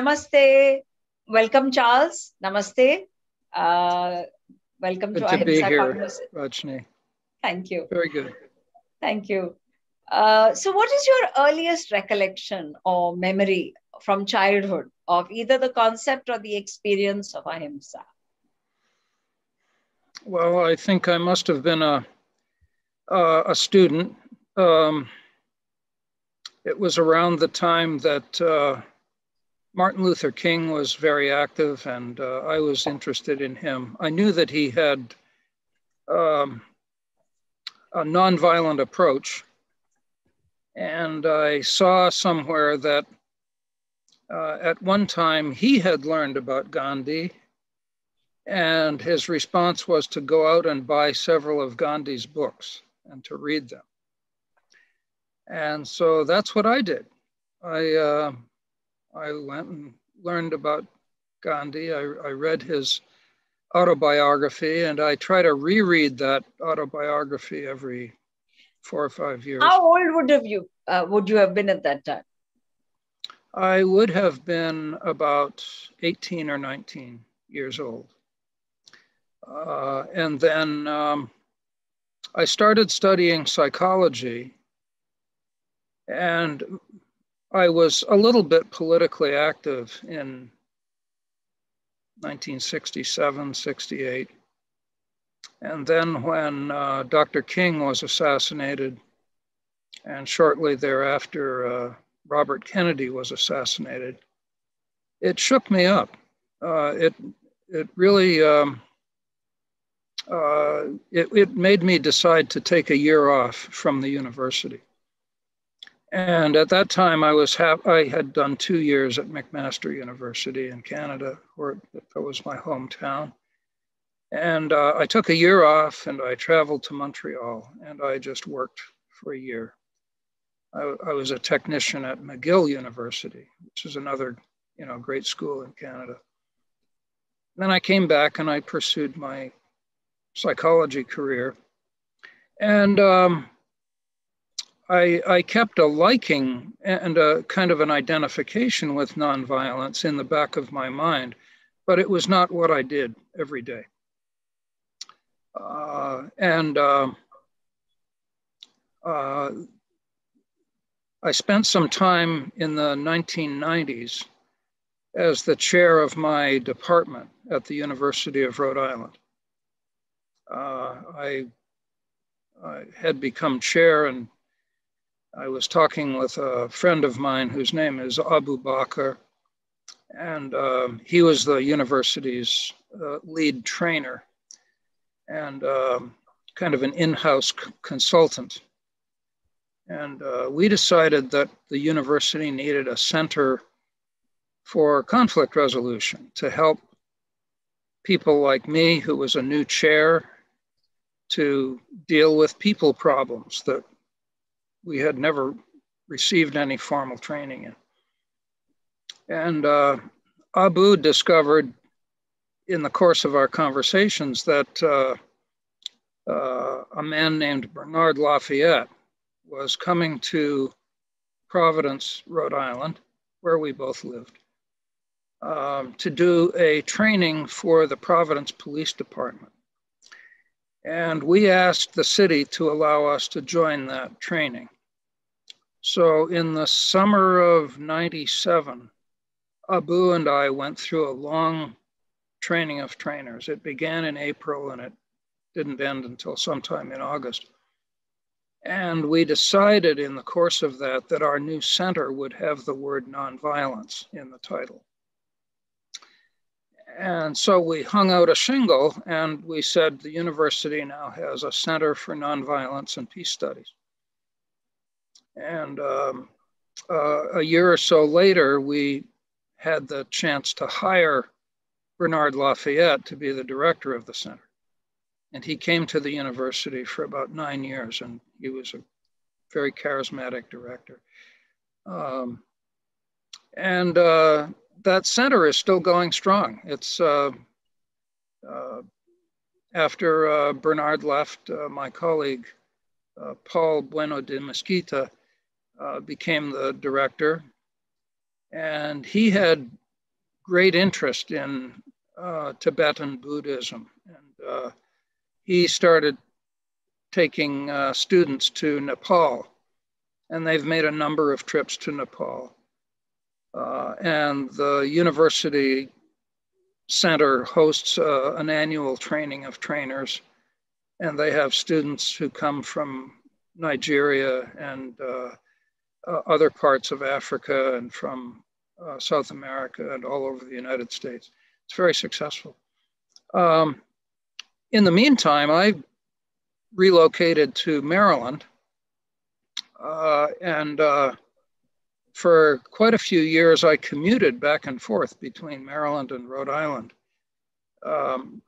Namaste. Welcome, Charles. Namaste. Welcome to be here, Rajni. Thank you. Very good. Thank you. So what is your earliest recollection or memory from childhood of either the concept or the experience of Ahimsa? Well, I think I must have been a student. It was around the time that Martin Luther King was very active, and I was interested in him. I knew that he had a nonviolent approach. And I saw somewhere that at one time he had learned about Gandhi, and his response was to go out and buy several of Gandhi's books and to read them. And so that's what I did. I went and learned about Gandhi. I read his autobiography, and I try to reread that autobiography every 4 or 5 years. How old would you have been at that time? I would have been about 18 or 19 years old. And then I started studying psychology, and I was a little bit politically active in 1967, 68. And then when Dr. King was assassinated, and shortly thereafter, Robert Kennedy was assassinated, it shook me up. It really, it made me decide to take a year off from the university. And at that time, I had done 2 years at McMaster University in Canada, where that was my hometown. And I took a year off, and I traveled to Montreal, and I just worked for a year. I was a technician at McGill University, which is another, great school in Canada. Then I came back and I pursued my psychology career. And I kept a liking and a kind of an identification with nonviolence in the back of my mind, but it was not what I did every day. I spent some time in the 1990s as the chair of my department at the University of Rhode Island. I had become chair, and I was talking with a friend of mine whose name is Abu Bakr, and he was the university's lead trainer and kind of an in-house consultant. And we decided that the university needed a center for conflict resolution to help people like me, who was a new chair, to deal with people problems that we had never received any formal training in. And Abu discovered in the course of our conversations that a man named Bernard Lafayette was coming to Providence, Rhode Island, where we both lived, to do a training for the Providence Police Department. And we asked the city to allow us to join that training. So in the summer of '97, Abu and I went through a long training of trainers. It began in April and it didn't end until sometime in August. And we decided in the course of that, that our new center would have the word nonviolence in the title. And so we hung out a shingle and we said, the university now has a center for nonviolence and peace studies. And a year or so later, we had the chance to hire Bernard Lafayette to be the director of the center. And he came to the university for about 9 years, and he was a very charismatic director. That center is still going strong. It's after Bernard left, my colleague, Paul Bueno de Mesquita became the director, and he had great interest in Tibetan Buddhism. And he started taking students to Nepal, and they've made a number of trips to Nepal. And the university center hosts an annual training of trainers, and they have students who come from Nigeria and other parts of Africa and from South America and all over the United States. It's very successful. In the meantime, I relocated to Maryland and for quite a few years, I commuted back and forth between Maryland and Rhode Island.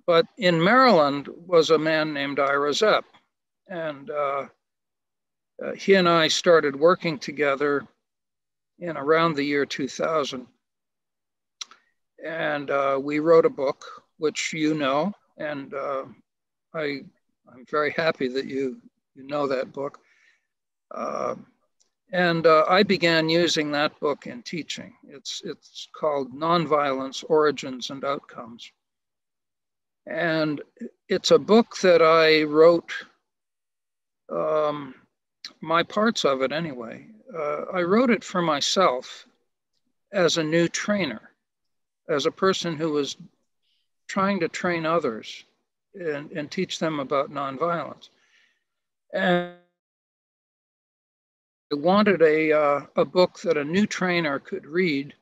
But in Maryland was a man named Ira Zepp, and he and I started working together in around the year 2000. And we wrote a book, which you know, and I'm very happy that you know that book. And I began using that book in teaching. It's called Nonviolence: Origins and Outcomes. And it's a book that I wrote, my parts of it anyway. I wrote it for myself as a new trainer, as a person who was trying to train others and teach them about nonviolence. And I wanted a book that a new trainer could read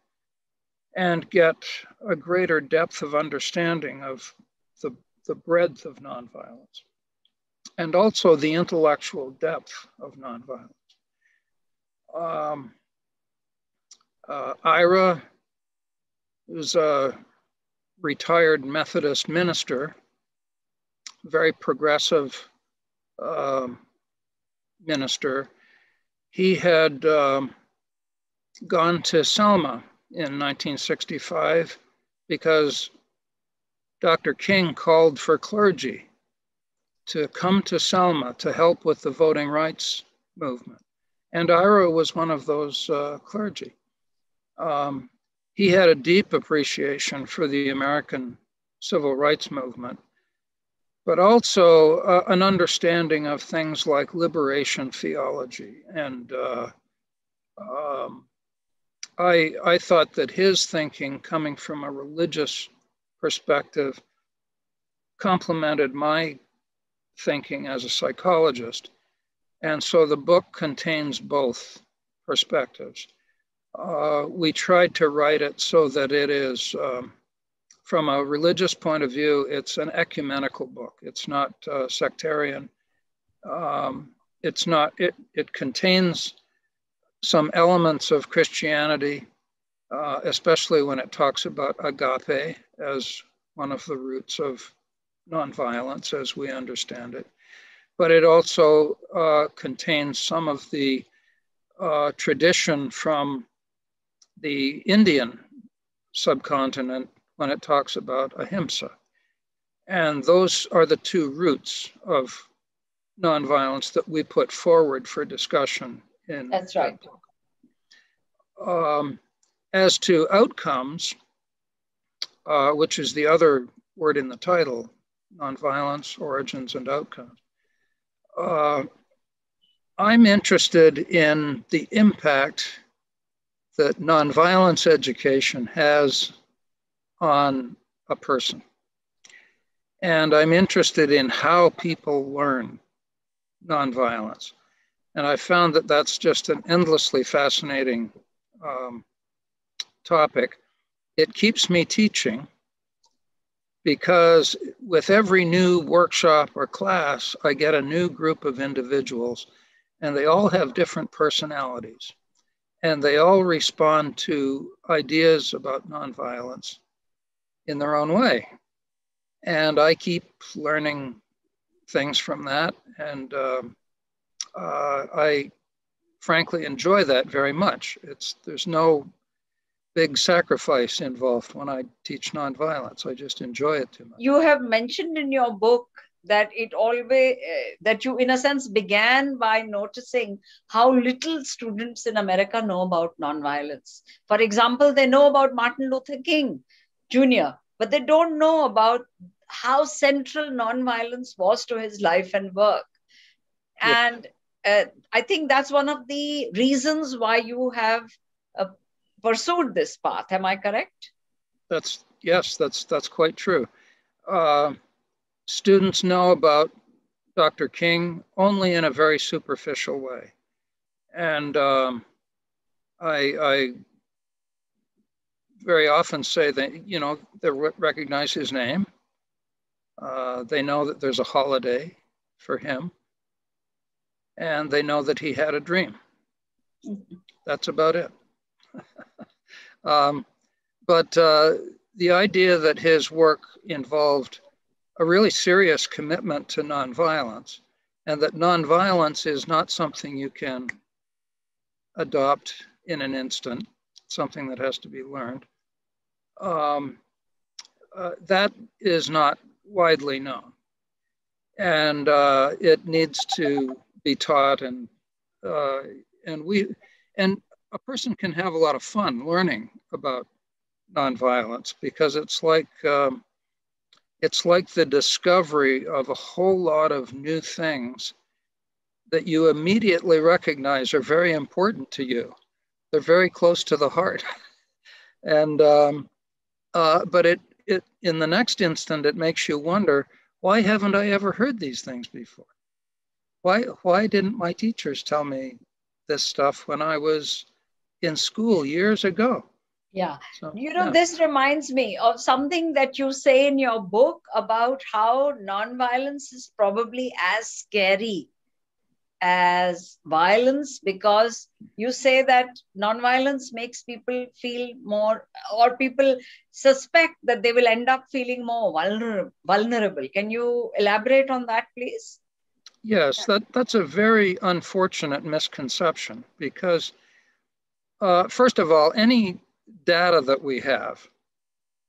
and get a greater depth of understanding of the breadth of nonviolence and also the intellectual depth of nonviolence. Ira was a retired Methodist minister, very progressive minister. He had gone to Selma in 1965 because Dr. King called for clergy to come to Selma to help with the voting rights movement. And Ira was one of those clergy. He had a deep appreciation for the American civil rights movement, but also an understanding of things like liberation theology. And I thought that his thinking, coming from a religious perspective, complemented my thinking as a psychologist. And so the book contains both perspectives. We tried to write it so that it is, from a religious point of view, it's an ecumenical book. It's not sectarian. It contains some elements of Christianity, especially when it talks about agape as one of the roots of nonviolence as we understand it. But it also contains some of the tradition from the Indian subcontinent when it talks about ahimsa. And those are the two roots of nonviolence that we put forward for discussion in That's right. that book. As to outcomes, which is the other word in the title, Nonviolence, Origins, and Outcomes, I'm interested in the impact that nonviolence education has on a person. And I'm interested in how people learn nonviolence. And I found that that's just an endlessly fascinating topic. It keeps me teaching because with every new workshop or class, I get a new group of individuals, and they all have different personalities, and they all respond to ideas about nonviolence in their own way. And I keep learning things from that. And I frankly enjoy that very much. There's no big sacrifice involved when I teach nonviolence. I just enjoy it too much. You have mentioned in your book that it always, that you in a sense began by noticing how little students in America know about nonviolence. For example, they know about Martin Luther King Jr., but they don't know about how central nonviolence was to his life and work. And I think that's one of the reasons why you have pursued this path. Am I correct? Yes, that's quite true. Students know about Dr. King only in a very superficial way. And I very often say that, you know, they recognize his name. They know that there's a holiday for him. And they know that he had a dream. That's about it. But the idea that his work involved a really serious commitment to nonviolence, and that nonviolence is not something you can adopt in an instant, something that has to be learned, that is not widely known. And it needs to be taught, and a person can have a lot of fun learning about nonviolence, because it's like the discovery of a whole lot of new things that you immediately recognize are very important to you. They're very close to the heart. And but it in the next instant, it makes you wonder, why haven't I ever heard these things before? Why didn't my teachers tell me this stuff when I was in school years ago? Yeah. So, you know, this reminds me of something that you say in your book about how nonviolence is probably as scary as violence, because you say that nonviolence makes people feel more, or people suspect that they will end up feeling more vulnerable. Can you elaborate on that, please? Yes, that's a very unfortunate misconception, because first of all, any data that we have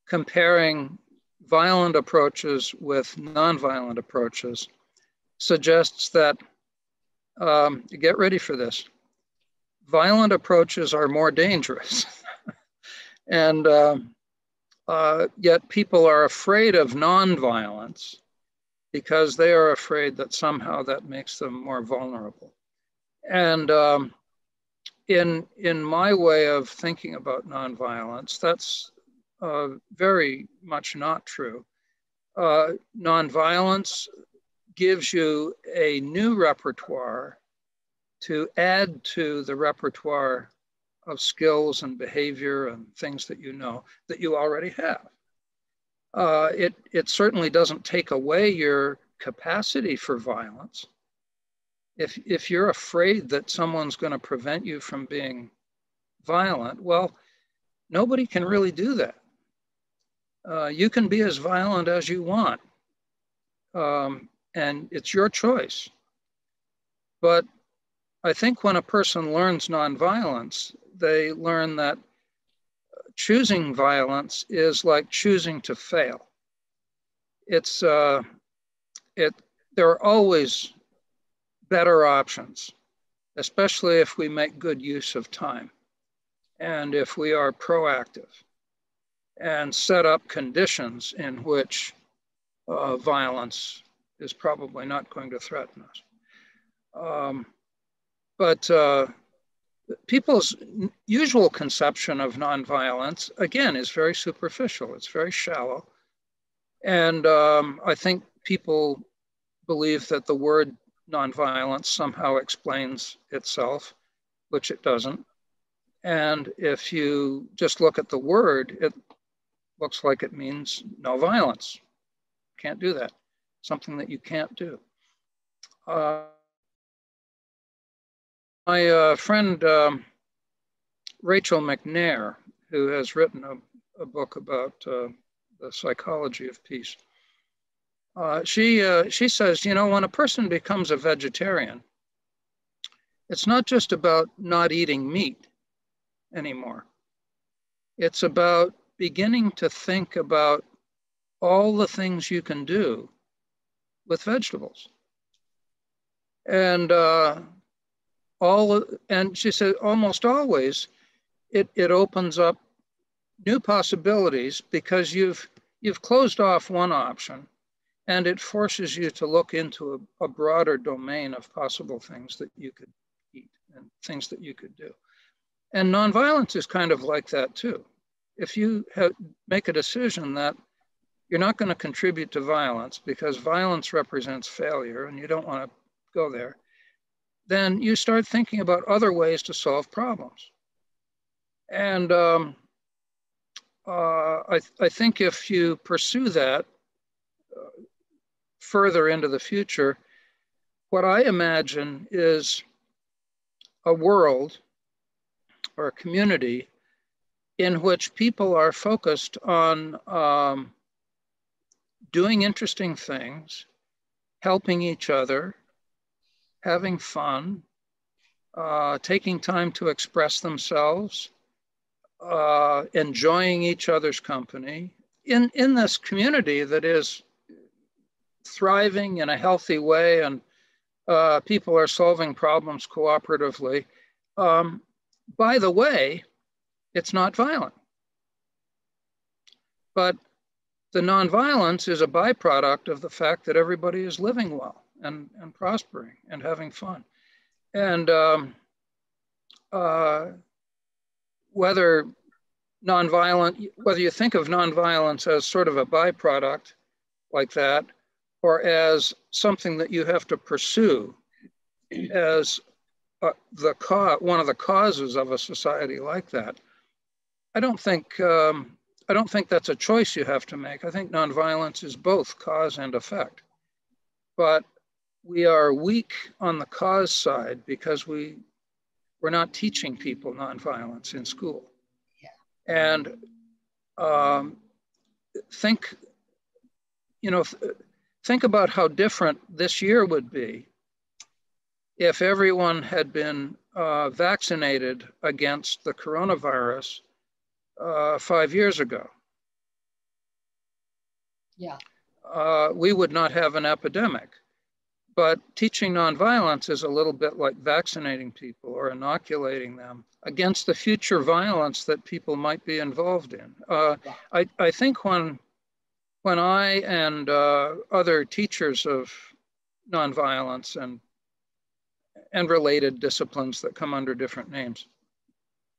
comparing violent approaches with nonviolent approaches suggests that, get ready for this, violent approaches are more dangerous. And yet people are afraid of nonviolence, because they are afraid that somehow that makes them more vulnerable. And in my way of thinking about nonviolence, that's very much not true. Nonviolence gives you a new repertoire to add to the repertoire of skills and behavior and things that you know that you already have. It certainly doesn't take away your capacity for violence. If you're afraid that someone's going to prevent you from being violent, well, nobody can really do that. You can be as violent as you want, and it's your choice. But I think when a person learns nonviolence, they learn that choosing violence is like choosing to fail. It's there are always better options, especially if we make good use of time, and if we are proactive and set up conditions in which violence is probably not going to threaten us. People's usual conception of nonviolence, again, is very superficial. It's very shallow. And I think people believe that the word nonviolence somehow explains itself, which it doesn't. And if you just look at the word, it looks like it means no violence. Can't do that. Something that you can't do. My friend Rachel McNair, who has written a book about the psychology of peace, she says, you know, when a person becomes a vegetarian, it's not just about not eating meat anymore. It's about beginning to think about all the things you can do with vegetables. And she said almost always it opens up new possibilities because you've closed off one option and it forces you to look into a broader domain of possible things that you could eat and things that you could do. And nonviolence is kind of like that too. If you make a decision that you're not going to contribute to violence because violence represents failure and you don't want to go there, then you start thinking about other ways to solve problems. And I think if you pursue that further into the future, what I imagine is a world or a community in which people are focused on doing interesting things, helping each other, having fun, taking time to express themselves, enjoying each other's company in this community that is thriving in a healthy way, and people are solving problems cooperatively. By the way, it's not violent. But the nonviolence is a byproduct of the fact that everybody is living well and prospering and having fun. And whether you think of nonviolence as sort of a byproduct like that, or as something that you have to pursue as one of the causes of a society like that, I don't think that's a choice you have to make. I think nonviolence is both cause and effect. But we are weak on the cause side because we're not teaching people nonviolence in school. Yeah. And think about how different this year would be if everyone had been vaccinated against the coronavirus 5 years ago. Yeah. We would not have an epidemic. But teaching nonviolence is a little bit like vaccinating people or inoculating them against the future violence that people might be involved in. I think when I and other teachers of nonviolence and related disciplines that come under different names,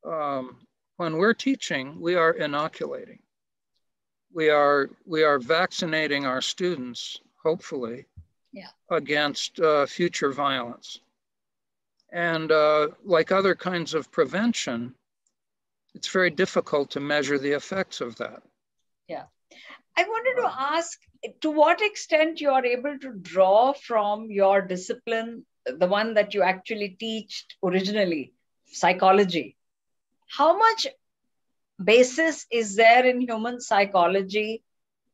when we're teaching, we are inoculating. We are vaccinating our students, hopefully, yeah, against future violence. And like other kinds of prevention, it's very difficult to measure the effects of that. Yeah. I wanted to ask, to what extent you are able to draw from your discipline, the one that you actually teach originally, psychology. How much basis is there in human psychology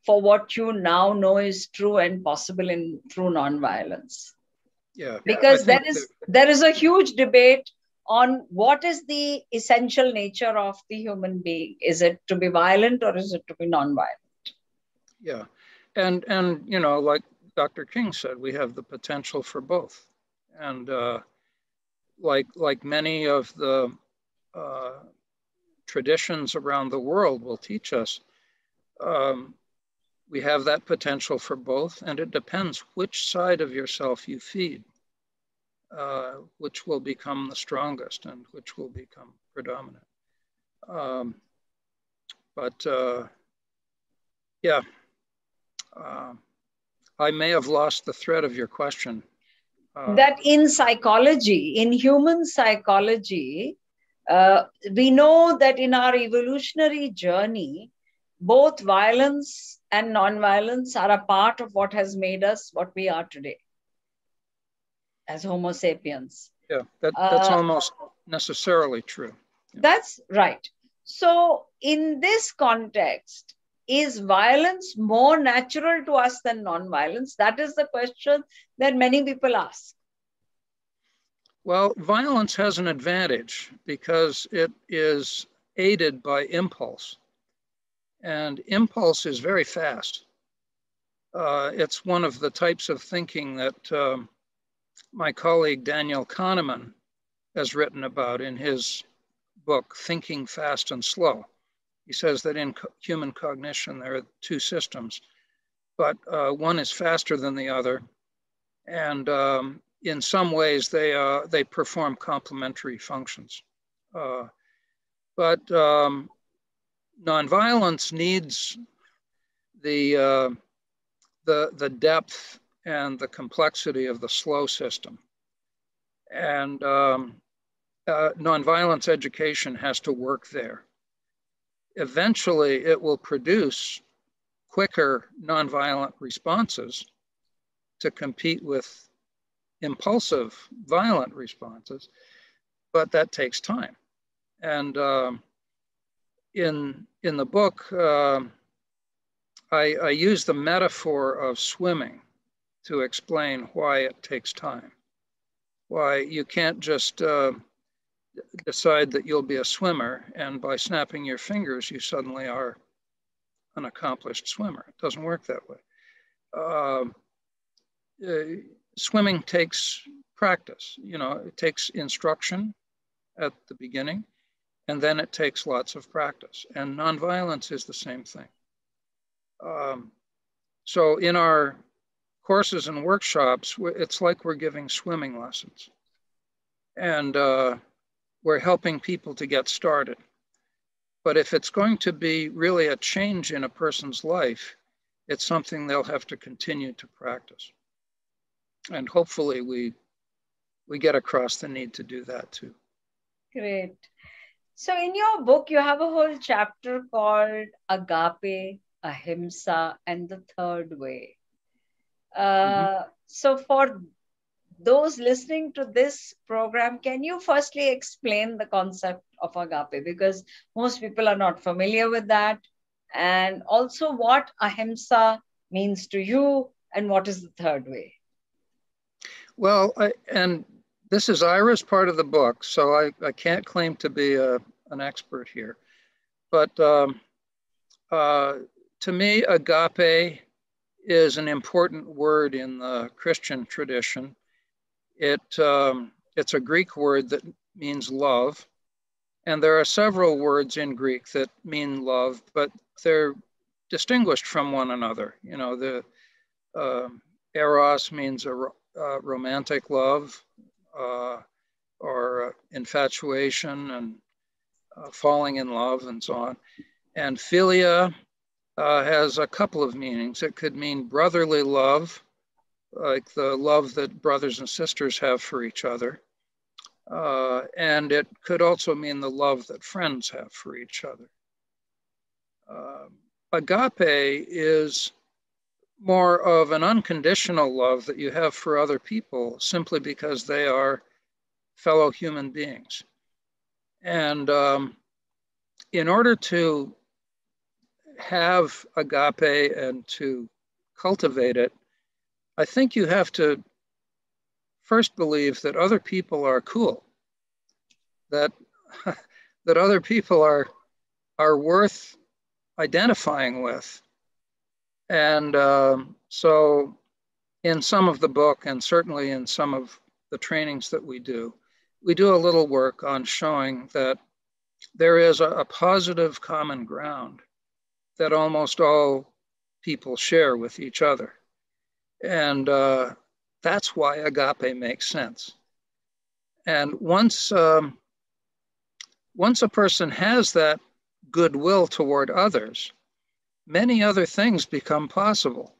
for what you now know is true and possible through nonviolence? Yeah. Because there is a huge debate on what is the essential nature of the human being. Is it to be violent or is it to be nonviolent? Yeah. And you know, like Dr. King said, we have the potential for both. And like many of the traditions around the world will teach us, we have that potential for both, and it depends which side of yourself you feed, which will become the strongest and which will become predominant. I may have lost the thread of your question. That in psychology, in human psychology, we know that in our evolutionary journey, both violence and nonviolence are a part of what has made us what we are today as Homo sapiens. Yeah, that's almost necessarily true. Yeah. That's right. So in this context, is violence more natural to us than nonviolence? That is the question that many people ask. Well, violence has an advantage because it is aided by impulse. And impulse is very fast. It's one of the types of thinking that my colleague Daniel Kahneman has written about in his book, Thinking Fast and Slow. He says that in human cognition, there are two systems, but one is faster than the other. And in some ways, they perform complementary functions. But nonviolence needs the depth and the complexity of the slow system. And nonviolence education has to work there. Eventually, it will produce quicker nonviolent responses to compete with impulsive violent responses, but that takes time. And in the book, I use the metaphor of swimming to explain why it takes time, why you can't just decide that you'll be a swimmer, and by snapping your fingers, you suddenly are an accomplished swimmer. It doesn't work that way. Swimming takes practice, you know, it takes instruction at the beginning, and then it takes lots of practice. And nonviolence is the same thing. So in our courses and workshops, it's like we're giving swimming lessons. And we're helping people to get started. But if it's going to be really a change in a person's life, it's something they'll have to continue to practice. And hopefully we get across the need to do that too. Great. So in your book, you have a whole chapter called Agape, Ahimsa, and the Third Way. So for those listening to this program, can you firstly explain the concept of agape? Because most people are not familiar with that. And also what ahimsa means to you and what is the third way? Well, and this is Ira's part of the book, so I can't claim to be an expert here. But to me, agape is an important word in the Christian tradition. It's a Greek word that means love. And there are several words in Greek that mean love, but they're distinguished from one another. You know, the eros means a romantic love or infatuation and falling in love and so on. And philia has a couple of meanings. It could mean brotherly love, like the love that brothers and sisters have for each other. And it could also mean the love that friends have for each other. Agape is more of an unconditional love that you have for other people simply because they are fellow human beings. And in order to have agape and to cultivate it, I think you have to first believe that other people are cool, that other people are worth identifying with. And so in some of the book, and certainly in some of the trainings that we do a little work on showing that there is a positive common ground that almost all people share with each other. And that's why agape makes sense. And once a person has that goodwill toward others, many other things become possible.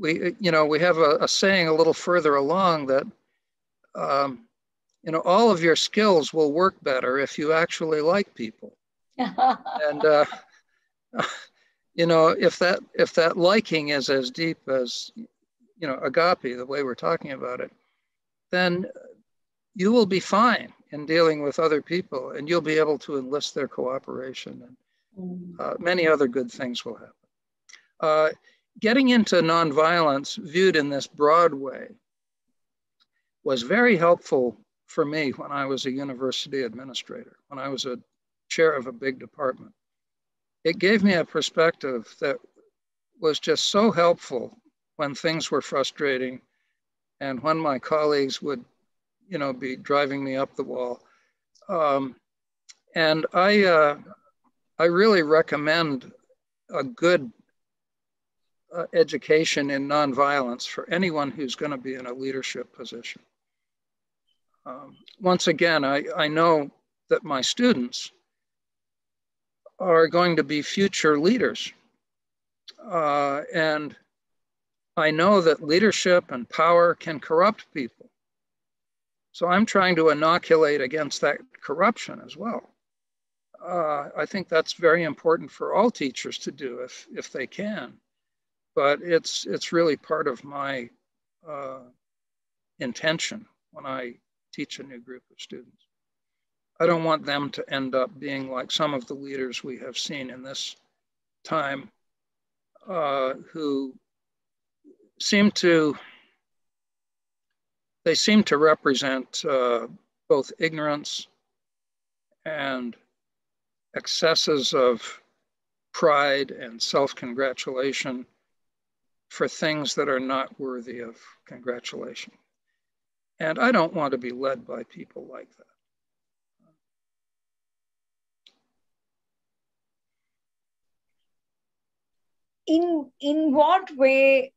We have a saying a little further along that all of your skills will work better if you actually like people. And if that liking is as deep as, agape, the way we're talking about it, then you will be fine in dealing with other people, and you'll be able to enlist their cooperation, and many other good things will happen. Getting into nonviolence viewed in this broad way was very helpful for me when I was a university administrator, when I was a chair of a big department. it gave me a perspective that was just so helpful when things were frustrating and when my colleagues would, you know, be driving me up the wall. And I really recommend a good education in nonviolence for anyone who's going to be in a leadership position. Once again, I know that my students are going to be future leaders. And I know that leadership and power can corrupt people. So I'm trying to inoculate against that corruption as well. I think that's very important for all teachers to do if they can. But it's really part of my intention when I teach a new group of students. I don't want them to end up being like some of the leaders we have seen in this time who seem to represent both ignorance and excesses of pride and self-congratulation for things that are not worthy of congratulation. And I don't want to be led by people like that. In what way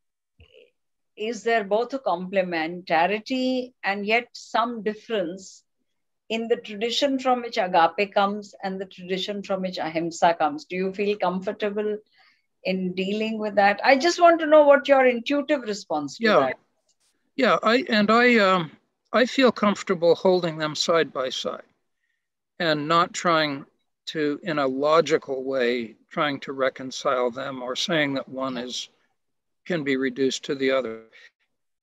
is there both a complementarity and yet some difference in the tradition from which Agape comes and the tradition from which Ahimsa comes? Do you feel comfortable in dealing with that? I just want to know what your intuitive response to that. Yeah, I feel comfortable holding them side by side and not trying to, in a logical way, trying to reconcile them or saying that one can be reduced to the other.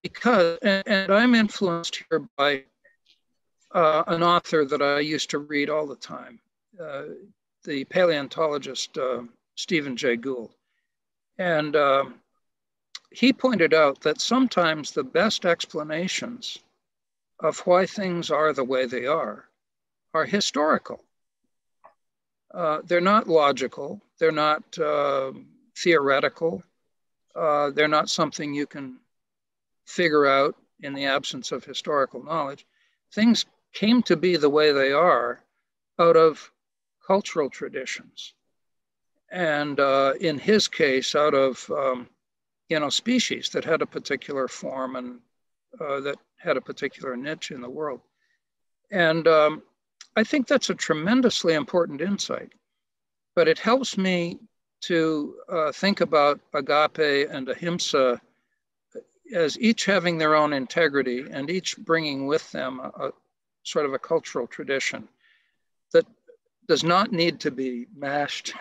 Because, and I'm influenced here by an author that I used to read all the time, the paleontologist Stephen Jay Gould. And he pointed out that sometimes the best explanations of why things are the way they are historical. They're not logical, they're not theoretical, they're not something you can figure out in the absence of historical knowledge. Things came to be the way they are out of cultural traditions. And in his case, out of species that had a particular form and that had a particular niche in the world. And I think that's a tremendously important insight, but it helps me to think about Agape and Ahimsa as each having their own integrity and each bringing with them a sort of a cultural tradition that does not need to be mashed.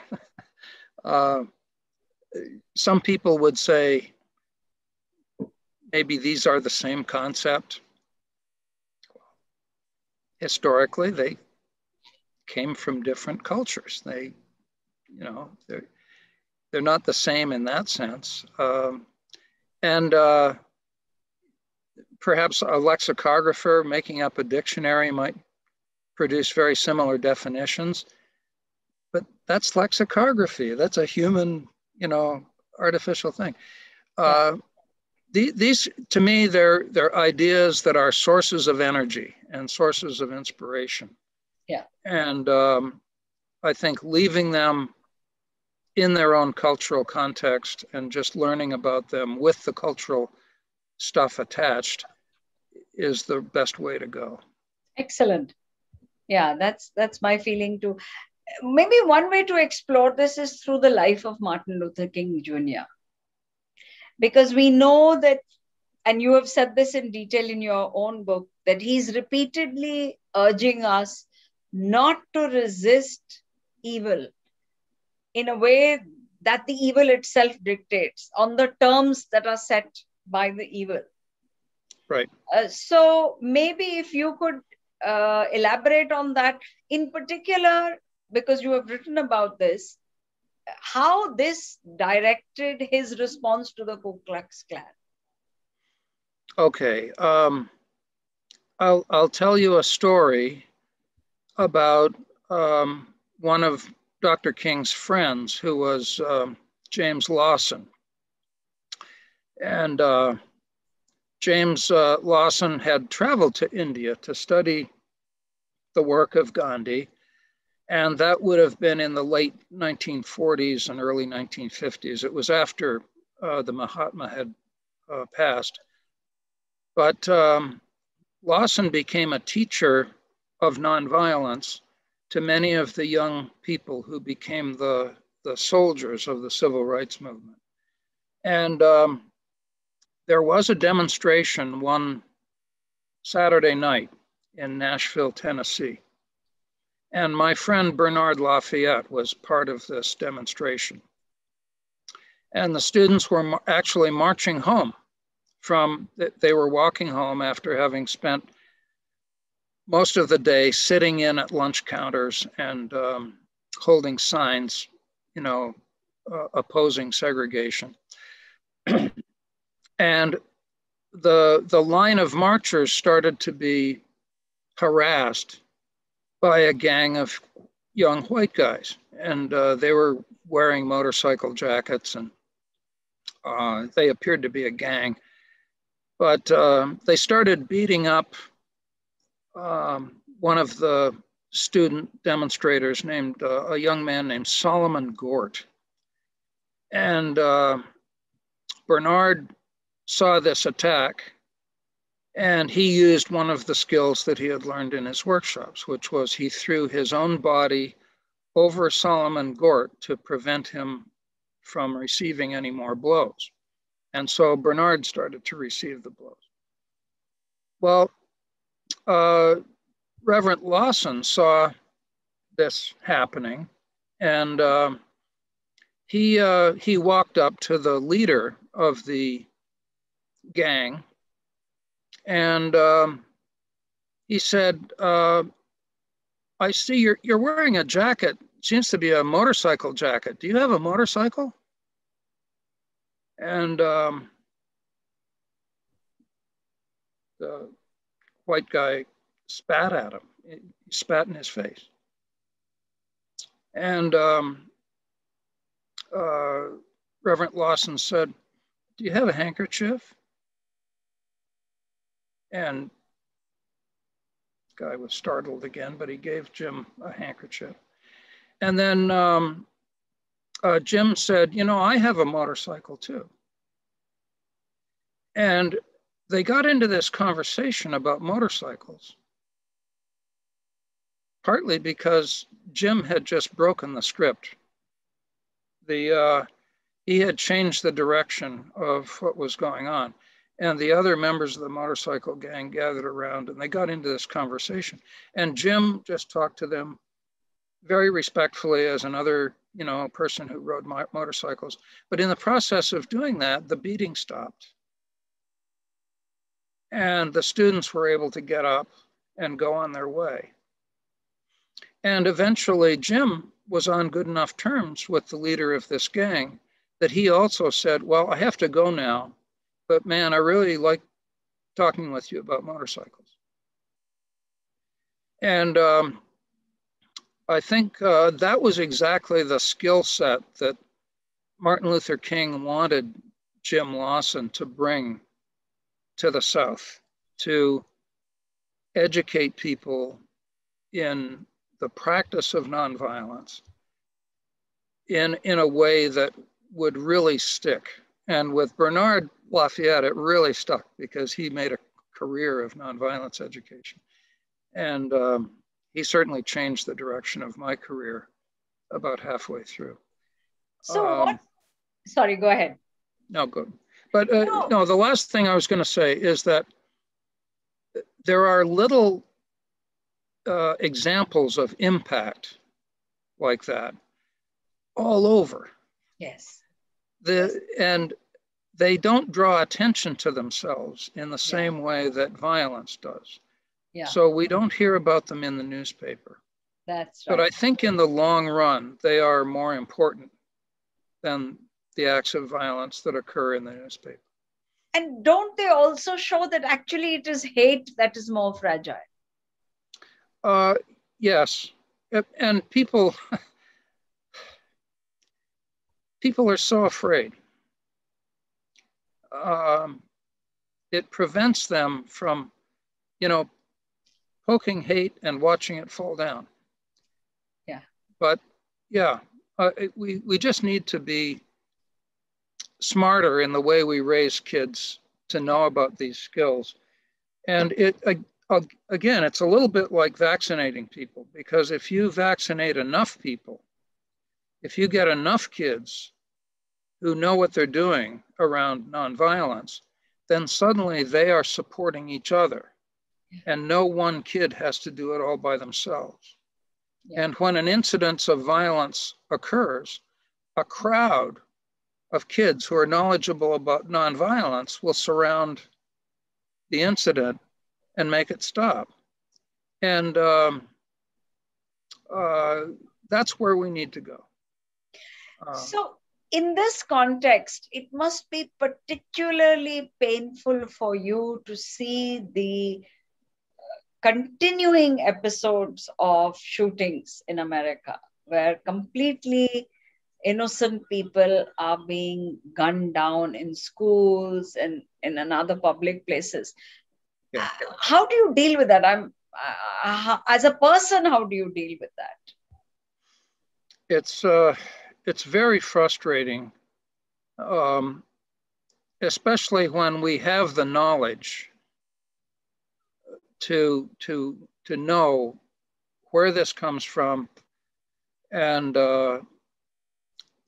Some people would say, maybe these are the same concept. Historically, they came from different cultures. They, they're not the same in that sense. And perhaps a lexicographer making up a dictionary might produce very similar definitions, but that's lexicography. That's a human, artificial thing. These, to me, they're ideas that are sources of energy and sources of inspiration. Yeah. And I think leaving them in their own cultural context and just learning about them with the cultural stuff attached is the best way to go. Excellent. Yeah, that's my feeling too. Maybe one way to explore this is through the life of Martin Luther King Jr. Because we know that, and you have said this in detail in your own book, that he's repeatedly urging us not to resist evil in a way that the evil itself dictates, on the terms that are set by the evil. Right. So maybe if you could elaborate on that, in particular, because you have written about this, how this directed his response to the Ku Klux Klan. Okay, I'll tell you a story about one of Dr. King's friends, who was James Lawson. And James Lawson had traveled to India to study the work of Gandhi. And that would have been in the late 1940s and early 1950s. It was after the Mahatma had passed. But Lawson became a teacher of nonviolence to many of the young people who became the soldiers of the civil rights movement. And there was a demonstration one Saturday night in Nashville, Tennessee. And my friend Bernard Lafayette was part of this demonstration. And the students were actually marching home from, they were walking home after having spent most of the day sitting in at lunch counters and holding signs, you know, opposing segregation. And the line of marchers started to be harassed by a gang of young white guys. And they were wearing motorcycle jackets, and they appeared to be a gang. But they started beating up one of the student demonstrators named, a young man named Solomon Gort. And Bernard saw this attack, and he used one of the skills that he had learned in his workshops, which was he threw his own body over Solomon Gort to prevent him from receiving any more blows. And so Bernard started to receive the blows. Well, Reverend Lawson saw this happening, and he walked up to the leader of the gang, and he said, I see you're wearing a jacket. It seems to be a motorcycle jacket. Do you have a motorcycle? And the white guy spat at him. He spat in his face. And Reverend Lawson said, do you have a handkerchief? And the guy was startled again, but he gave Jim a handkerchief. And then Jim said, you know, I have a motorcycle too. And they got into this conversation about motorcycles, partly because Jim had just broken the script. He had changed the direction of what was going on. And the other members of the motorcycle gang gathered around, and they got into this conversation. And Jim just talked to them very respectfully as another, you know, person who rode motorcycles. But in the process of doing that, the beating stopped. And the students were able to get up and go on their way. And eventually, Jim was on good enough terms with the leader of this gang that he also said, well, I have to go now. But man, I really like talking with you about motorcycles. And I think that was exactly the skill set that Martin Luther King wanted Jim Lawson to bring to the South, to educate people in the practice of nonviolence in a way that would really stick. And with Bernard Lafayette, it really stuck, because he made a career of nonviolence education. And he certainly changed the direction of my career about halfway through. So what, sorry, go ahead. No, good. But no, the last thing I was going to say is that there are little examples of impact like that all over. Yes. And they don't draw attention to themselves in the same way that violence does. Yeah. So we don't hear about them in the newspaper. That's right. But I think in the long run, they are more important than the acts of violence that occur in the newspaper. And don't they also show that actually it is hate that is more fragile? Yes. And people, People are so afraid. It prevents them from, you know, poking hate and watching it fall down. Yeah. But yeah, we just need to be smarter in the way we raise kids to know about these skills. And again, it's a little bit like vaccinating people, because if you vaccinate enough people, if you get enough kids who know what they're doing around nonviolence, then suddenly they are supporting each other. And no one kid has to do it all by themselves. Yeah. And when an incidence of violence occurs, a crowd of kids who are knowledgeable about nonviolence will surround the incident and make it stop. And that's where we need to go. So in this context, it must be particularly painful for you to see the continuing episodes of shootings in America, where completely innocent people are being gunned down in schools and in other public places. Yeah. How do you deal with that? As a person, how do you deal with that? It's very frustrating, especially when we have the knowledge to know where this comes from. And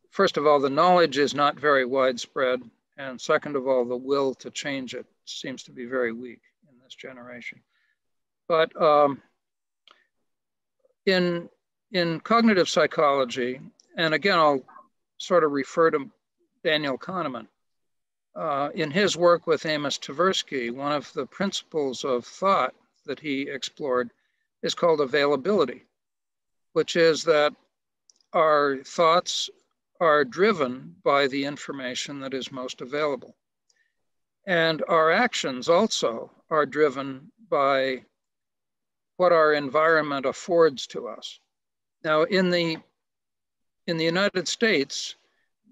first of all, the knowledge is not very widespread. And second of all, the will to change it seems to be very weak in this generation. But in cognitive psychology, and again, I'll sort of refer to Daniel Kahneman. In his work with Amos Tversky, one of the principles of thought that he explored is called availability, which is that our thoughts are driven by the information that is most available. And our actions also are driven by what our environment affords to us. Now, in the United States,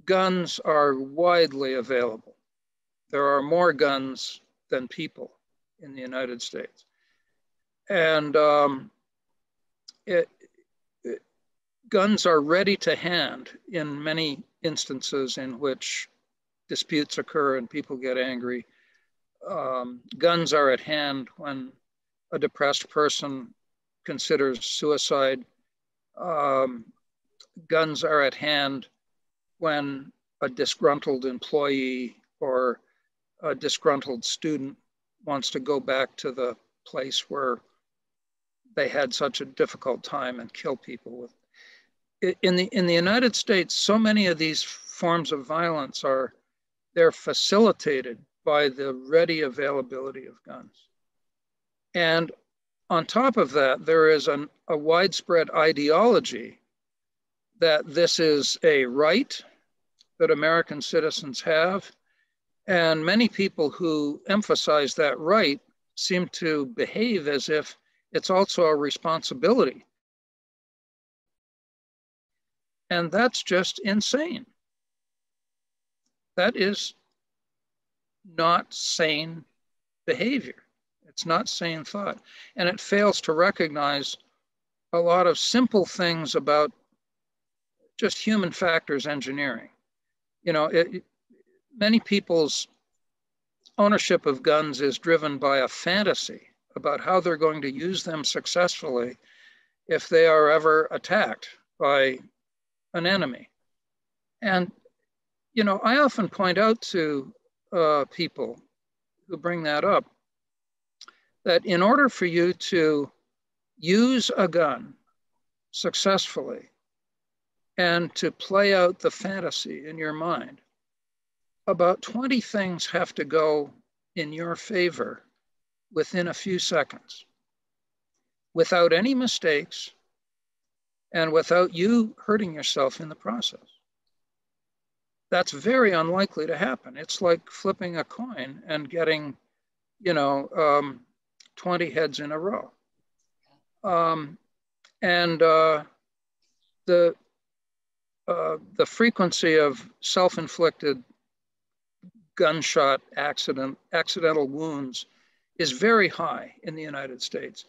guns are widely available. There are more guns than people in the United States. And guns are ready to hand in many instances in which disputes occur and people get angry. Guns are at hand when a depressed person considers suicide. Guns are at hand when a disgruntled employee or a disgruntled student wants to go back to the place where they had such a difficult time and kill people with. In the United States, so many of these forms of violence they're facilitated by the ready availability of guns. And on top of that, there is a widespread ideology that this is a right that American citizens have. And many people who emphasize that right seem to behave as if it's also a responsibility. And that's just insane. That is not sane behavior. It's not sane thought. And it fails to recognize a lot of simple things about just human factors engineering. You know, many people's ownership of guns is driven by a fantasy about how they're going to use them successfully if they are ever attacked by an enemy. And, you know, I often point out to people who bring that up that in order for you to use a gun successfully and to play out the fantasy in your mind, about 20 things have to go in your favor within a few seconds, without any mistakes and without you hurting yourself in the process. That's very unlikely to happen. It's like flipping a coin and getting, you know, 20 heads in a row. The the frequency of self-inflicted gunshot accidental wounds is very high in the United States,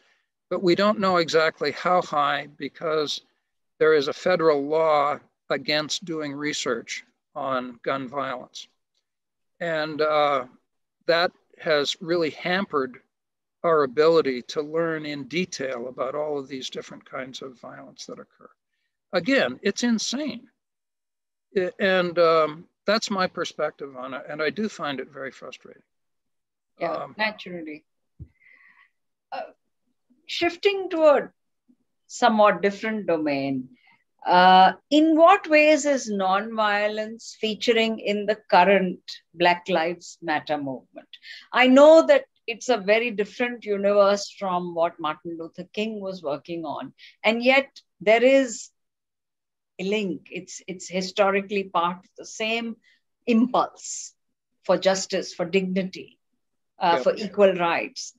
but we don't know exactly how high because there is a federal law against doing research on gun violence. And that has really hampered our ability to learn in detail about all of these different kinds of violence that occur. Again, it's insane. And that's my perspective on it. And I do find it very frustrating. Yeah, naturally. Shifting to a somewhat different domain, in what ways is nonviolence featuring in the current Black Lives Matter movement? I know that it's a very different universe from what Martin Luther King was working on. And yet there is a link. It's historically part of the same impulse for justice, for dignity, for equal rights.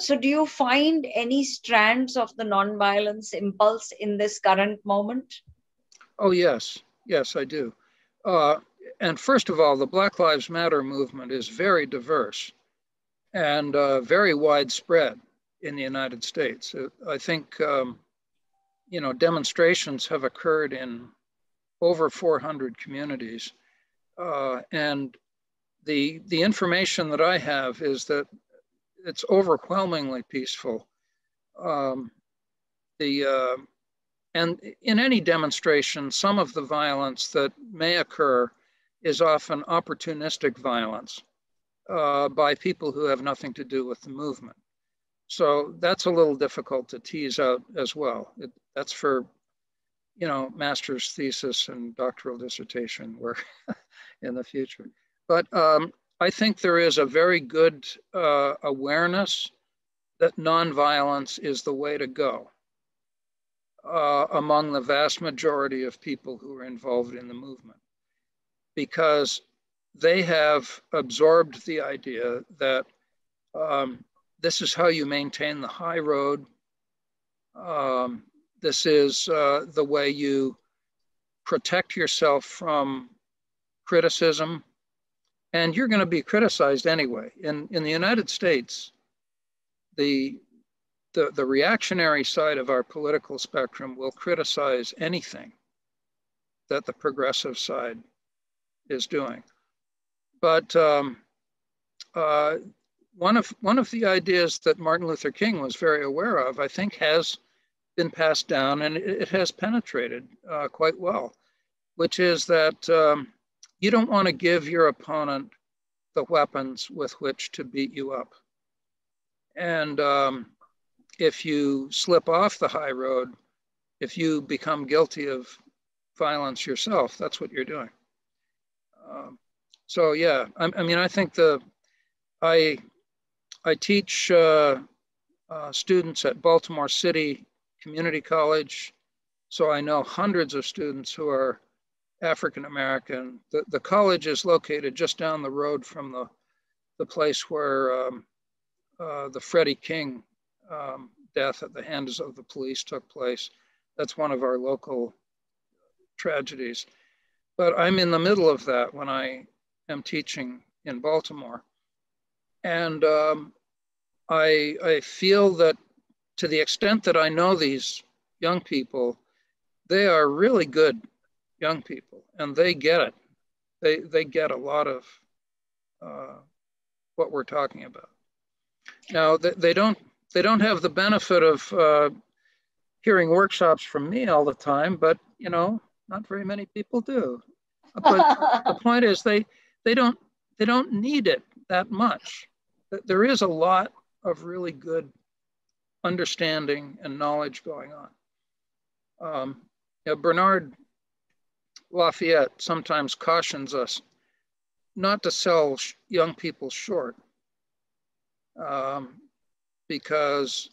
So do you find any strands of the nonviolence impulse in this current moment? Oh, yes. Yes, I do. And first of all, the Black Lives Matter movement is very diverse and very widespread in the United States. I think, you know, demonstrations have occurred in over 400 communities. And the information that I have is that it's overwhelmingly peaceful. And in any demonstration, some of the violence that may occur is often opportunistic violence by people who have nothing to do with the movement. So that's a little difficult to tease out as well. That's for, you know, master's thesis and doctoral dissertation work in the future. But I think there is a very good awareness that nonviolence is the way to go among the vast majority of people who are involved in the movement, because they have absorbed the idea that this is how you maintain the high road. This is the way you protect yourself from criticism. And you're going to be criticized anyway. In the United States, the reactionary side of our political spectrum will criticize anything that the progressive side is doing. But one of the ideas that Martin Luther King was very aware of, I think, has been passed down, and it has penetrated quite well, which is that you don't want to give your opponent the weapons with which to beat you up. And if you slip off the high road, if you become guilty of violence yourself, that's what you're doing. So yeah, I mean, I think I teach students at Baltimore City Community College. So I know hundreds of students who are African-American. The college is located just down the road from the place where the Freddie King death at the hands of the police took place. That's one of our local tragedies. But I'm in the middle of that when I am teaching in Baltimore. And I feel that to the extent that I know these young people, they are really good young people, and they get it. They get a lot of what we're talking about. Now they don't have the benefit of hearing workshops from me all the time, but you know, not very many people do. But the point is they don't need it that much. There is a lot of really good understanding and knowledge going on. You know, Bernard Lafayette sometimes cautions us not to sell young people short because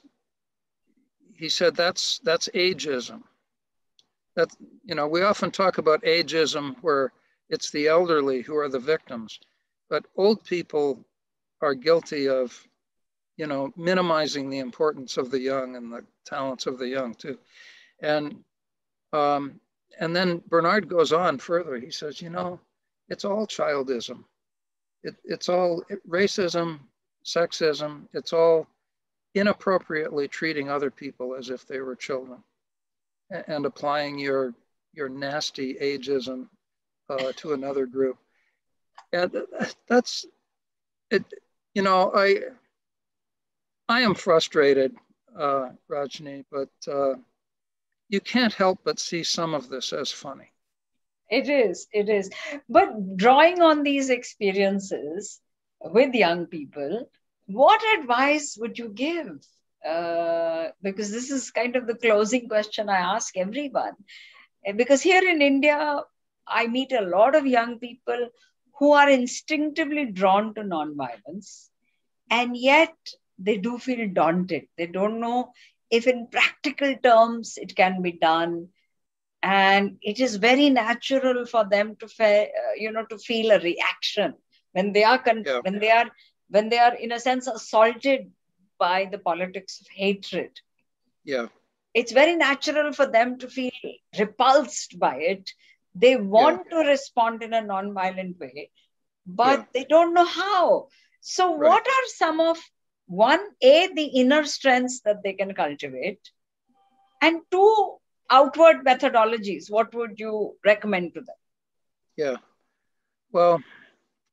he said that's ageism. That, you know, we often talk about ageism where it's the elderly who are the victims, but old people are guilty of, you know, minimizing the importance of the young and the talents of the young too. And And then Bernard goes on further. He says, you know, it's all childism. It's all racism, sexism. It's all inappropriately treating other people as if they were children and applying your nasty ageism to another group. And that's, you know, I am frustrated, Rajni, but you can't help but see some of this as funny. It is, but drawing on these experiences with young people, what advice would you give? Because this is kind of the closing question I ask everyone. Because here in India, I meet a lot of young people who are instinctively drawn to nonviolence, and yet they do feel daunted. They don't know if in practical terms it can be done. And it is very natural for them to, you know, to feel a reaction when they are when they are in a sense assaulted by the politics of hatred. Yeah, it's very natural for them to feel repulsed by it. They want to respond in a nonviolent way, but they don't know how. So, what are some of the inner strengths that they can cultivate, and two, outward methodologies? What would you recommend to them? Yeah, well,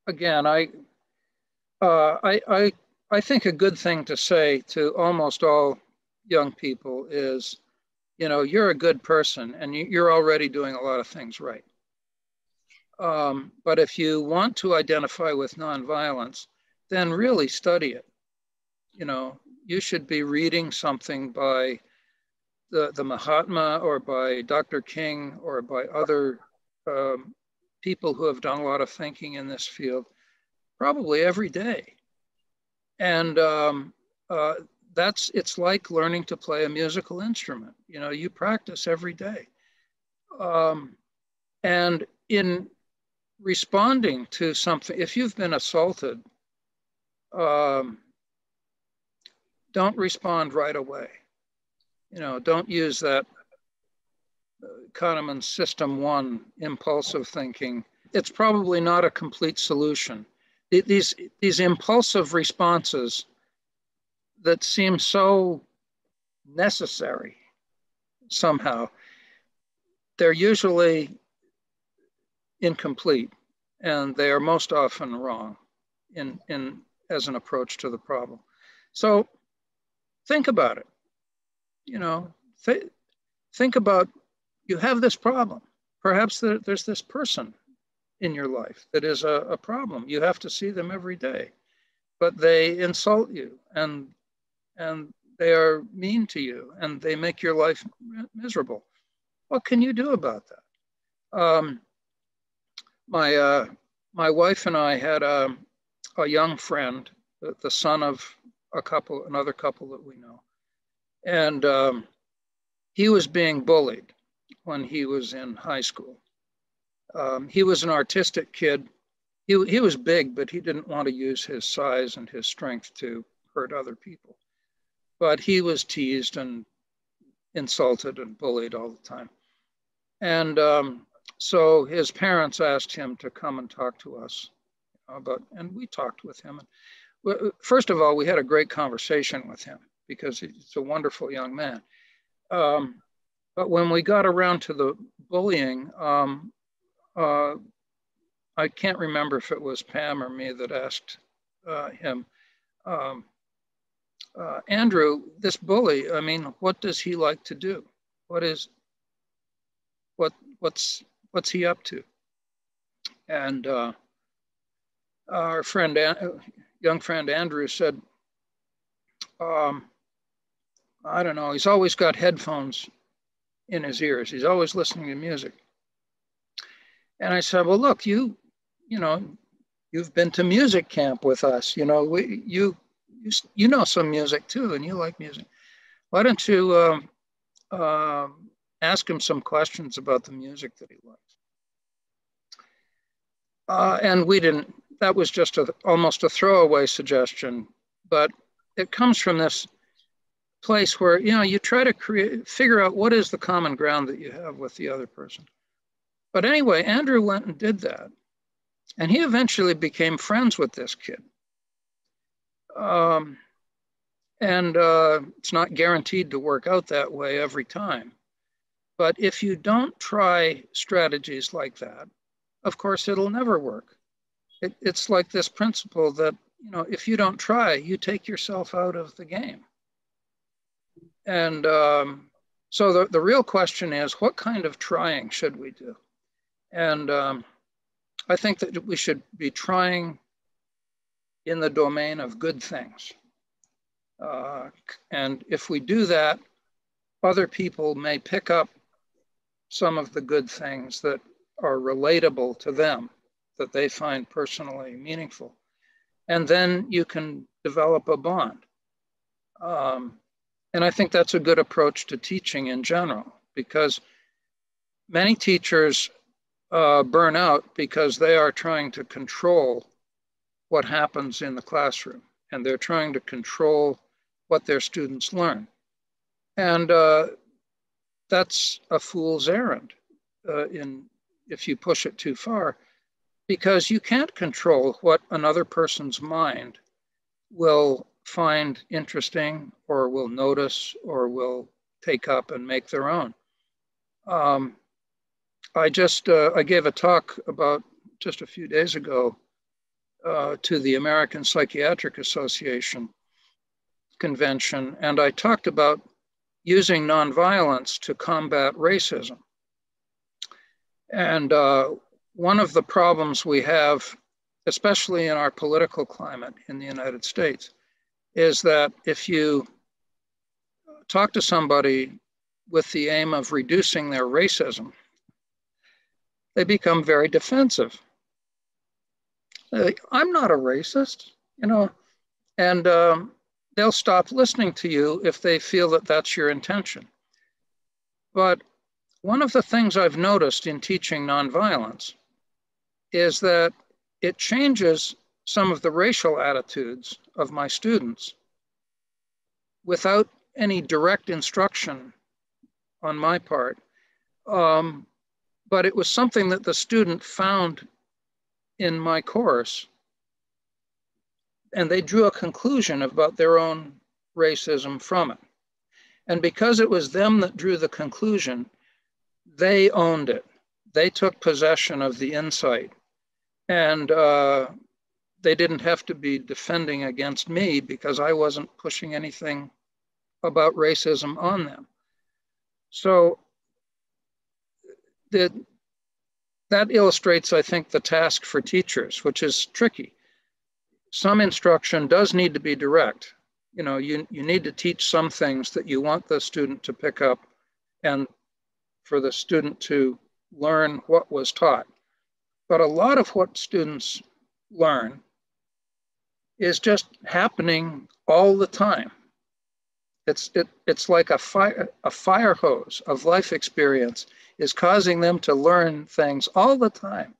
again, I think a good thing to say to almost all young people is, you know, you're a good person and you're already doing a lot of things right. But if you want to identify with nonviolence, then really study it. You know, you should be reading something by the Mahatma or by Dr. King or by other people who have done a lot of thinking in this field, probably every day. And it's like learning to play a musical instrument. You know, you practice every day. And in responding to something, if you've been assaulted, don't respond right away. You know, don't use that Kahneman system one impulsive thinking. It's probably not a complete solution. These impulsive responses that seem so necessary somehow, they're usually incomplete and they are most often wrong in as an approach to the problem. So think about it. You know, think about, you have this problem. Perhaps there's this person in your life that is a problem. You have to see them every day, but they insult you and they are mean to you and they make your life miserable. What can you do about that? My wife and I had a young friend, the son of another couple that we know. And he was being bullied when he was in high school. He was an artistic kid. He was big, but he didn't want to use his size and his strength to hurt other people. But he was teased and insulted and bullied all the time. And so his parents asked him to come and talk to us about, and we talked with him. First of all, we had a great conversation with him, because he's a wonderful young man. But when we got around to the bullying, I can't remember if it was Pam or me that asked him, Andrew, this bully, I mean, what does he like to do? What's he up to? And our friend, young friend Andrew said, I don't know, he's always got headphones in his ears. He's always listening to music. And I said, well, look, you know, you've been to music camp with us. You know, you know some music too, and you like music. Why don't you ask him some questions about the music that he likes? And we didn't, that was just almost a throwaway suggestion, but it comes from this place where, you know, you try to figure out what is the common ground that you have with the other person. But anyway, Andrew went and did that. And he eventually became friends with this kid. And it's not guaranteed to work out that way every time. But if you don't try strategies like that, of course, it'll never work. It's like this principle that, you know, if you don't try, you take yourself out of the game. And so the real question is, what kind of trying should we do? And I think that we should be trying in the domain of good things. And if we do that, other people may pick up some of the good things that are relatable to them, that they find personally meaningful. And then you can develop a bond. And I think that's a good approach to teaching in general, because many teachers burn out because they are trying to control what happens in the classroom, and they're trying to control what their students learn. And that's a fool's errand if you push it too far, because you can't control what another person's mind will find interesting or will notice or will take up and make their own. I gave a talk about just a few days ago to the American Psychiatric Association convention, and I talked about using nonviolence to combat racism. And one of the problems we have, especially in our political climate in the United States, is that if you talk to somebody with the aim of reducing their racism, they become very defensive. They're like, I'm not a racist, you know, and they'll stop listening to you if they feel that that's your intention. But one of the things I've noticed in teaching nonviolence is that it changes some of the racial attitudes of my students without any direct instruction on my part. But it was something that the student found in my course, and they drew a conclusion about their own racism from it. And because it was them that drew the conclusion, they owned it. They took possession of the insight, and they didn't have to be defending against me because I wasn't pushing anything about racism on them. So that illustrates, I think, the task for teachers, which is tricky. Some instruction does need to be direct. You know, you need to teach some things that you want the student to pick up and for the student to learn what was taught. But a lot of what students learn is just happening all the time. It's like a fire hose of life experience is causing them to learn things all the time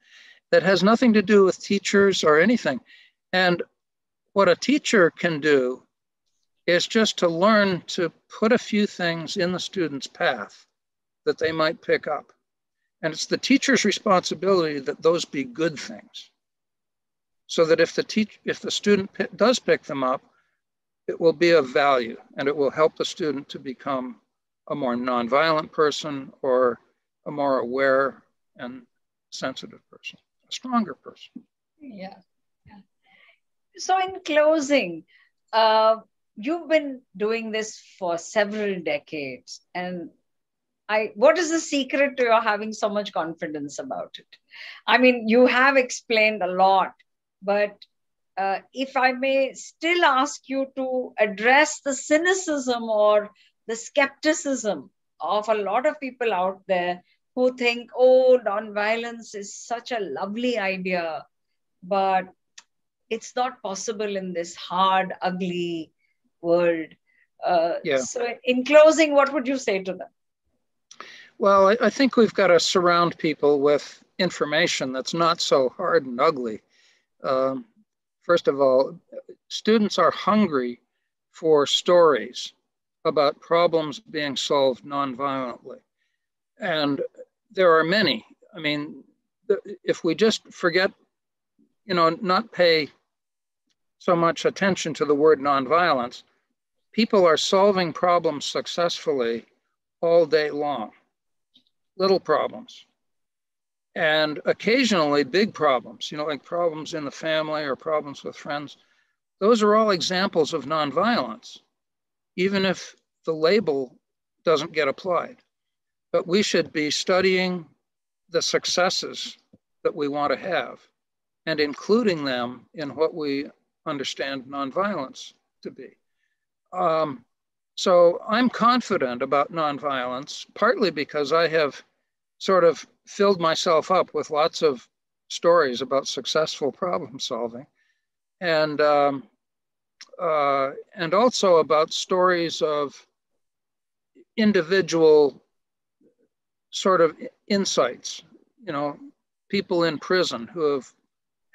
that has nothing to do with teachers or anything. And what a teacher can do is just to learn to put a few things in the student's path that they might pick up. And it's the teacher's responsibility that those be good things, so that if the student does pick them up, it will be of value, and it will help the student to become a more nonviolent person or a more aware and sensitive person, a stronger person. Yeah. So in closing, you've been doing this for several decades, and what is the secret to your having so much confidence about it? I mean, you have explained a lot, but if I may still ask you to address the cynicism or the skepticism of a lot of people out there who think, oh, nonviolence is such a lovely idea, but it's not possible in this hard, ugly world. So in closing, what would you say to them? Well, I think we've got to surround people with information that's not so hard and ugly. First of all, students are hungry for stories about problems being solved nonviolently. And there are many. I mean, if we just forget, you know, not pay so much attention to the word nonviolence, people are solving problems successfully all day long, little problems. And occasionally big problems, you know, like problems in the family or problems with friends. Those are all examples of nonviolence, even if the label doesn't get applied. But we should be studying the successes that we want to have and including them in what we understand nonviolence to be. So I'm confident about nonviolence, partly because I have sort of filled myself up with lots of stories about successful problem solving, and also about stories of individual sort of insights, you know, people in prison who have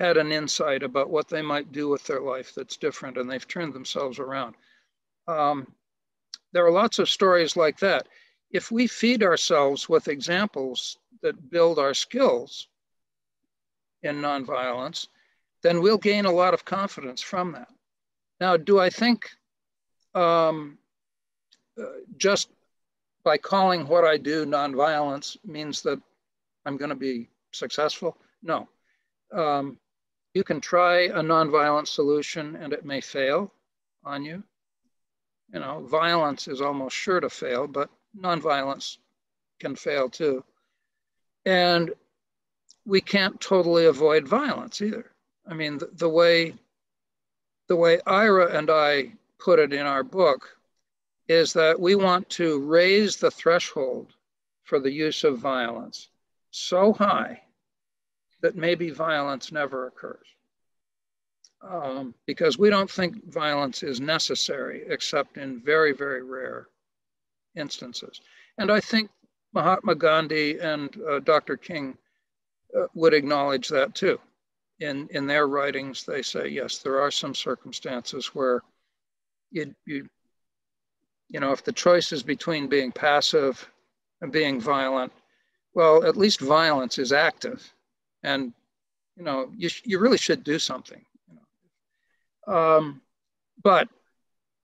had an insight about what they might do with their life that's different, and they've turned themselves around. There are lots of stories like that. If we feed ourselves with examples that build our skills in nonviolence, then we'll gain a lot of confidence from that. Now, do I think just by calling what I do nonviolence means that I'm going to be successful? No. You can try a nonviolent solution and it may fail on you. You know, violence is almost sure to fail, but nonviolence can fail too. And we can't totally avoid violence either. I mean, the way Ira and I put it in our book is that we want to raise the threshold for the use of violence so high that maybe violence never occurs. Because we don't think violence is necessary except in very, very rare instances. And I think Mahatma Gandhi and Dr. King would acknowledge that too. In their writings, they say, yes, there are some circumstances where you know, if the choice is between being passive and being violent, well, at least violence is active. And, you know, you really should do something. You know. But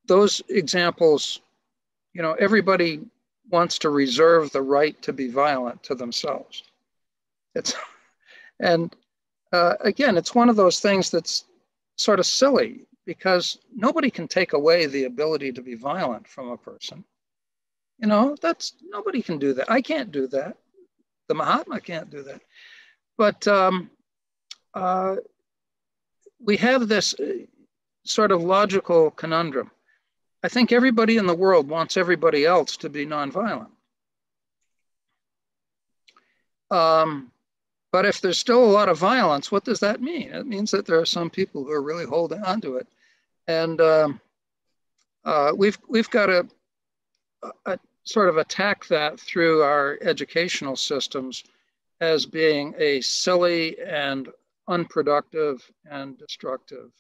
those examples, you know, everybody wants to reserve the right to be violent to themselves. Again, it's one of those things that's sort of silly because nobody can take away the ability to be violent from a person. You know, nobody can do that. I can't do that. The Mahatma can't do that. But we have this sort of logical conundrum. I think everybody in the world wants everybody else to be nonviolent. But if there's still a lot of violence, what does that mean? It means that there are some people who are really holding on to it. And we've got to sort of attack that through our educational systems as being a silly and unproductive and destructive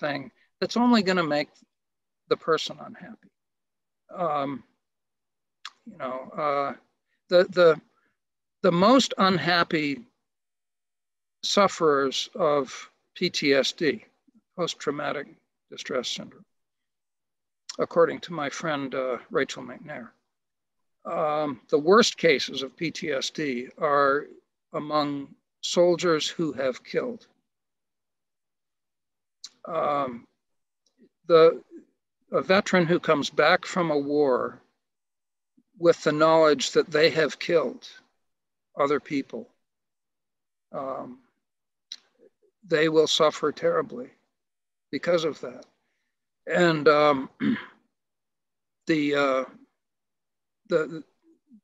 thing that's only going to make the person unhappy. You know, the most unhappy sufferers of PTSD, post-traumatic distress syndrome, according to my friend Rachel McNair. The worst cases of PTSD are among soldiers who have killed. A veteran who comes back from a war with the knowledge that they have killed other people, they will suffer terribly because of that. And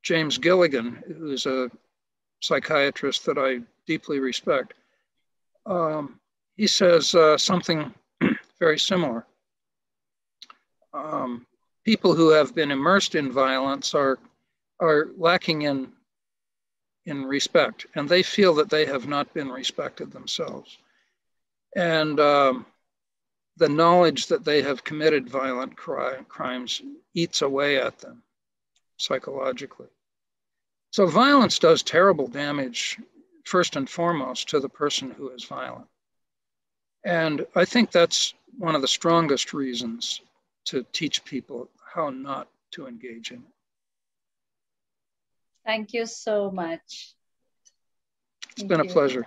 James Gilligan, who's a psychiatrist that I deeply respect, he says something very similar. People who have been immersed in violence are lacking in respect, and they feel that they have not been respected themselves. And the knowledge that they have committed violent crimes eats away at them psychologically. So violence does terrible damage, first and foremost, to the person who is violent. And I think that's one of the strongest reasons to teach people how not to engage in it. Thank you so much. It's been a pleasure.